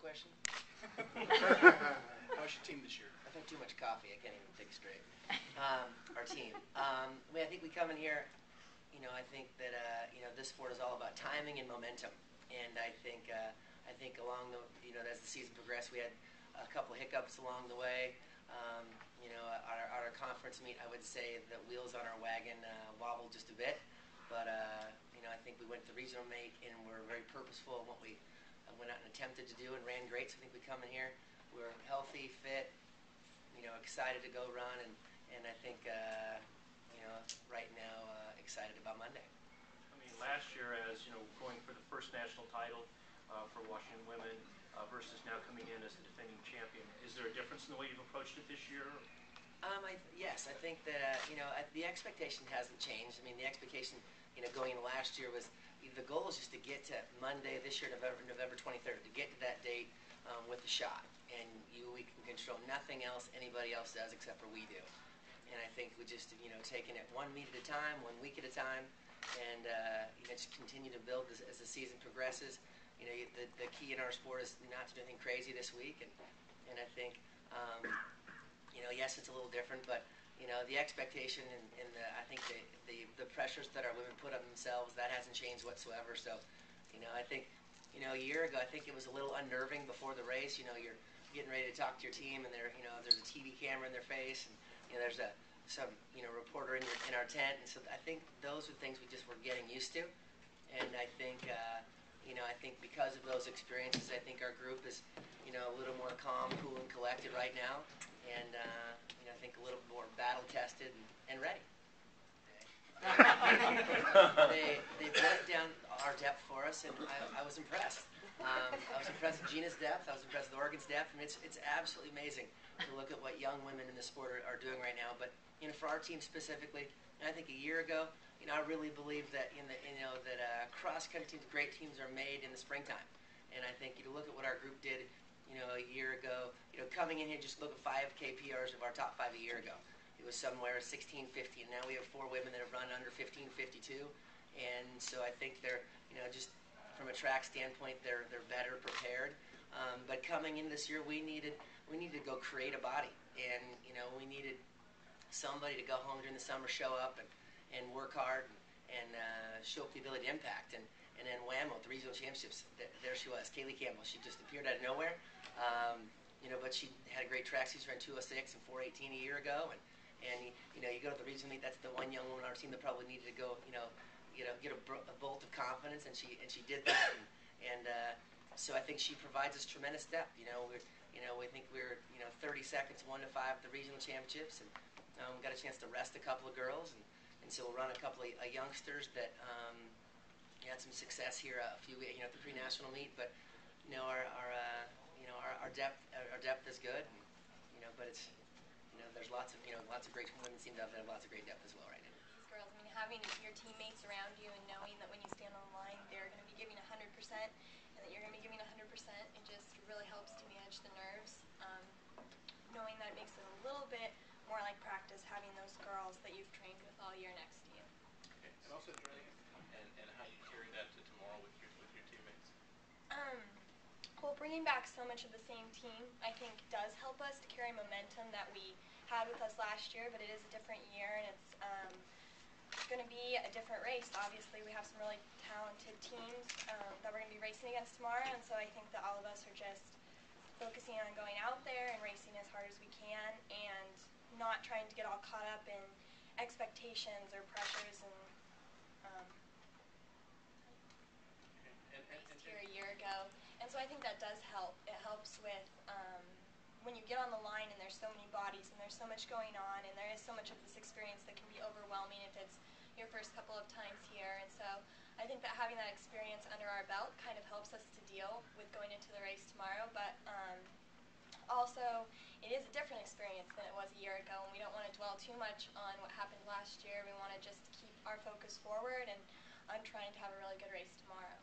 the question? How's your team this year? I've had too much coffee. I can't even think straight. Our team. I think we come in here, I think that, this sport is all about timing and momentum. And I think along the, as the season progressed, we had a couple hiccups along the way. At our conference meet, I would say the wheels on our wagon wobbled just a bit. But, I think we went to the regional meet and were very purposeful in what we went out and attempted to do and ran great. So I think we come in here, we're healthy, fit, excited to go run. And I think, right now, excited about Monday. I mean, last year, as you know, going for the first national title for Washington women versus now coming in as the defending champion, is there a difference in the way you've approached it this year? Yes, I think that the expectation hasn't changed. I mean, the expectation going into last year was the goal is just to get to Monday this year, November 23rd, to get to that date with a shot. And we can control nothing else anybody else does except for we do. And I think we just taking it one meet at a time, 1 week at a time, and just continue to build this, as the season progresses. The key in our sport is not to do anything crazy this week, and I think. Yes, it's a little different, but the expectation and I think the pressures that our women put on themselves, that hasn't changed whatsoever. So, I think a year ago, I think it was a little unnerving before the race. You're getting ready to talk to your team, and there there's a TV camera in their face, and there's some reporter in our tent, and so I think those are things we just were getting used to, and I think I think because of those experiences, I think our group is a little more calm, cool, and collected right now. And I think a little more battle tested and ready. They broke down our depth for us, and I was impressed. I was impressed with Gina's depth. I was impressed with Oregon's depth. I mean, it's absolutely amazing to look at what young women in the sport are doing right now. But for our team specifically, and I think a year ago, I really believe that cross country great teams are made in the springtime. And I think you look at what our group did. A year ago, coming in here, just look at 5K PRs of our top five a year ago. It was somewhere 1650, and now we have four women that have run under 1552. And so I think they're, just from a track standpoint, they're better prepared. But coming in this year, we needed to go create a body, and we needed somebody to go home during the summer, show up and work hard and show up the ability to impact. And then whammo, the regional championships, there she was, Kaylee Campbell. She just appeared out of nowhere, but she had a great track. She ran 206 and 418 a year ago, and you go to the regional meet. That's the one young woman on our team that probably needed to go, get a bolt of confidence, and she did that, and so I think she provides us tremendous depth. We think we're 30 seconds 1 to 5 at the regional championships, and we got a chance to rest a couple of girls, and so we'll run a couple of youngsters that. Had some success here a few at the pre-national meet, but our depth is good, and, but it's there's lots of great women seem to have lots of great depth as well right now. These girls, I mean, having your teammates around you and knowing that when you stand on the line, they're going to be giving 100%, and that you're going to be giving 100%, it just really helps to manage the nerves. Knowing that it makes it a little bit more like practice, having those girls that you've trained with all year next to you. Okay. And also during and how you carry that to tomorrow with your teammates? Well, bringing back so much of the same team, I think, does help us to carry momentum that we had with us last year, but it is a different year, and it's going to be a different race. Obviously, we have some really talented teams that we're going to be racing against tomorrow, and so I think that all of us are just focusing on going out there and racing as hard as we can and not trying to get all caught up in expectations or pressures and raced here a year ago, and so I think that does help. It helps with when you get on the line and there's so many bodies and there's so much going on and there is so much of this experience that can be overwhelming if it's your first couple of times here, and so I think that having that experience under our belt kind of helps us to deal with going into the race tomorrow, but also it is a different experience than it was a year ago, and we don't want to dwell too much on what happened last year. We want to just keep our focus forward and on trying to have a really good race tomorrow.